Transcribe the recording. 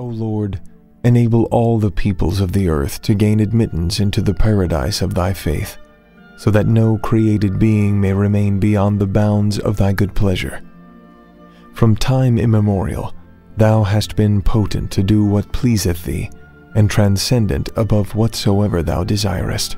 O Lord, enable all the peoples of the earth to gain admittance into the paradise of thy faith, so that no created being may remain beyond the bounds of thy good pleasure. From time immemorial, thou hast been potent to do what pleaseth thee, and transcendent above whatsoever thou desirest.